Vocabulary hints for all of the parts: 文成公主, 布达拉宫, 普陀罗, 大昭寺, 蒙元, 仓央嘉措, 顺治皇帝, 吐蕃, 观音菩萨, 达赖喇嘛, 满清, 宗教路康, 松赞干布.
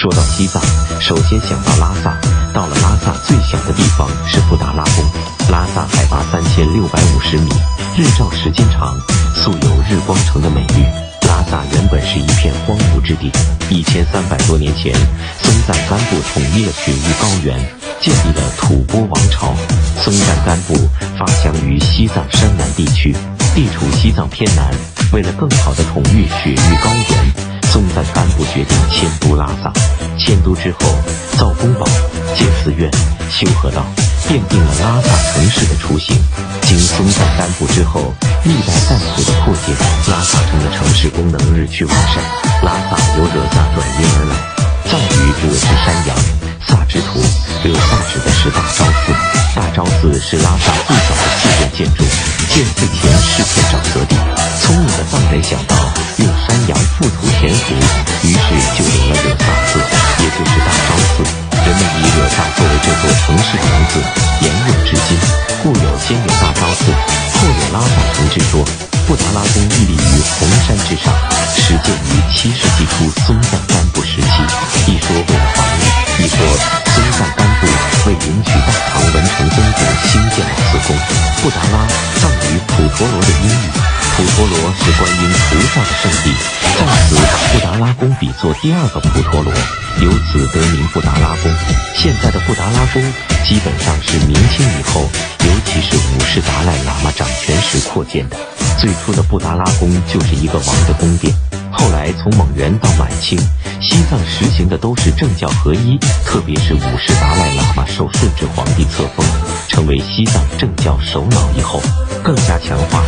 说到西藏，首先想到拉萨。到了拉萨，最想的地方是布达拉宫。拉萨海拔3650米，日照时间长，素有“日光城”的美誉。拉萨原本是一片荒芜之地，1300多年前，松赞干布统一了雪域高原，建立了吐蕃王朝。松赞干布发祥于西藏山南地区，地处西藏偏南。为了更好地统御雪域高原， 松赞干布决定迁都拉萨。迁都之后，造宫堡、建寺院、修河道，奠定了拉萨城市的雏形。经松赞干布之后，历代赞普的扩建，拉萨城的城市功能日趋完善。拉萨由惹萨转音而来，藏语惹之山羊，萨之图，惹萨指的是大昭寺。大昭寺是拉萨最早的寺院建筑，建寺前是片沼泽地。聪明的藏人想到用山羊覆土填土，于是就有了惹萨寺，也就是大昭寺。人们以惹萨作为这座城市的名字沿用至今，故有先有大昭寺，后有拉萨城之说。布达拉宫屹立于红山之上，始建于7世纪初松赞干布时期。一说为了防御，一说松赞干布为迎娶大唐文成公主兴建了此宫。布达拉藏语普陀罗的音译。 普陀罗是观音菩萨的圣地，在此把布达拉宫比作第二个普陀罗，由此得名布达拉宫。现在的布达拉宫基本上是明清以后，尤其是5世达赖喇嘛掌权时扩建的。最初的布达拉宫就是一个王的宫殿，后来从蒙元到满清，西藏实行的都是政教合一，特别是5世达赖喇嘛受顺治皇帝册封，成为西藏政教首脑以后，更加强化。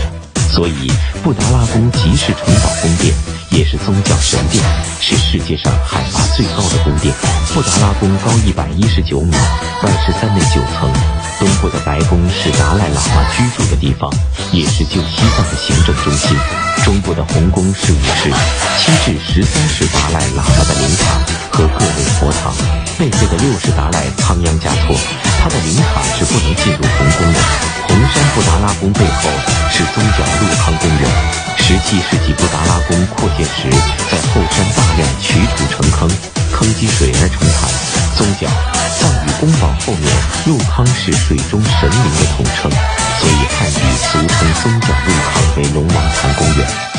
所以，布达拉宫即是城堡宫殿，也是宗教神殿，是世界上海拔最高的宫殿。布达拉宫高119米，外室3内9层。东部的白宫是达赖喇嘛居住的地方，也是旧西藏的行政中心。中部的红宫是5世、7至13世达赖喇嘛的灵堂和各类佛堂。贝贝的6世达赖仓央嘉措，他的灵堂是不能进入红宫的。 红山布达拉宫背后是宗教路康公园。17世纪布达拉宫扩建时，在后山大量取土成坑，坑积水而成潭。宗教藏语宫堡后面，路康是水中神灵的统称，所以汉语俗称宗教路康为龙王潭公园。